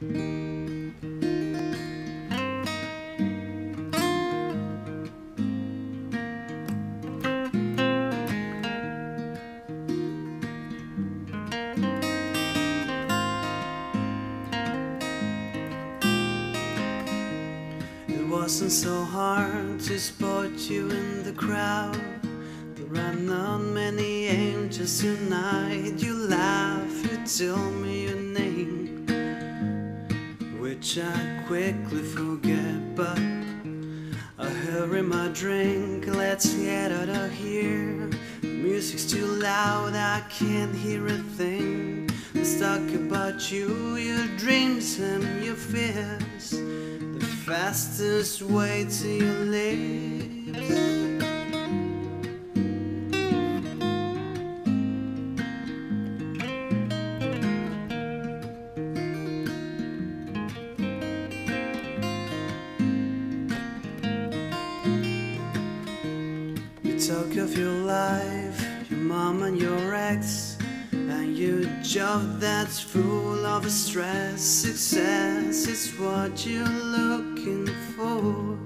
It wasn't so hard to spot you in the crowd. There are not many angels tonight. You laugh, you tell me your name, which I quickly forget, but I hurry my drink. Let's get out of here. The music's too loud, I can't hear a thing. Let's talk about you, your dreams and your fears, fastest way to your lips. You talk of your life, your mom and your ex, and your job that's full of stress. Success is what you look for.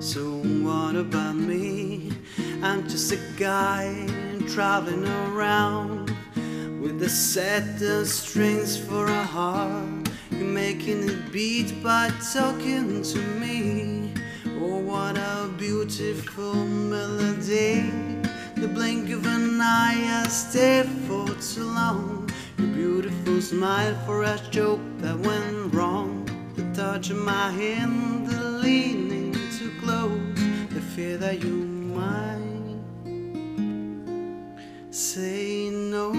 So what about me? I'm just a guy traveling around with a set of strings for a heart. You're making it beat by talking to me. Oh, what a beautiful melody. The blink of an eye, I stay for too long. Your beautiful smile for a joke that went wrong. Touching my hand, the leaning too close, the fear that you might say no.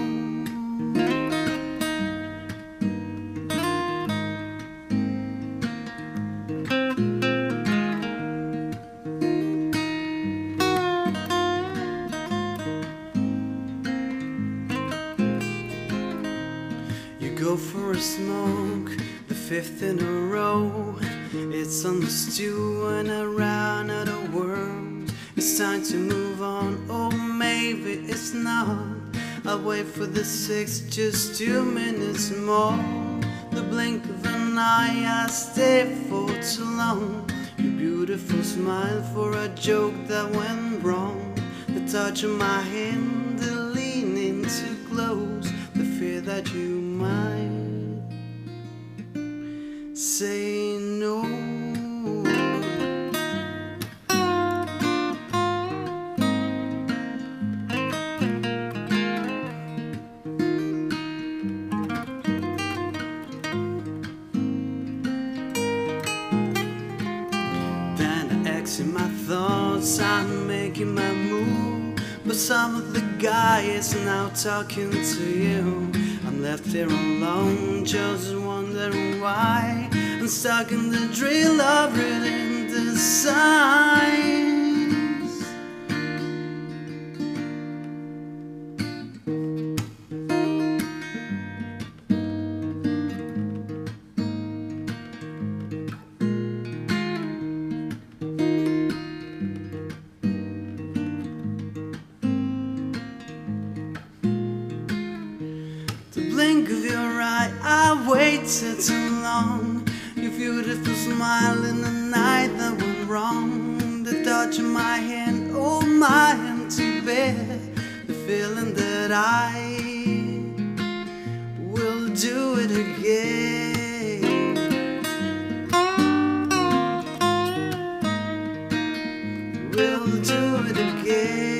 You go for a smoke, the fifth in a row. It's on the stew and I ran out of words. It's time to move on, oh maybe it's not. I'll wait for the sixth, just 2 minutes more. The blink of an eye, I stay for too long. Your beautiful smile for a joke that went wrong. The touch of my hand, the leaning too close, the fear that you might say no. Then I exit my thoughts, I'm making my move, but some of the guy is now talking to you. I'm left here alone, just wondering why. I'm stuck in the drill of reading the signs. The blink of your eye, I waited too long. Your beautiful smile in the night that went wrong. The touch of my hand, oh my hand to bear. The feeling that I will do it again. Will do it again.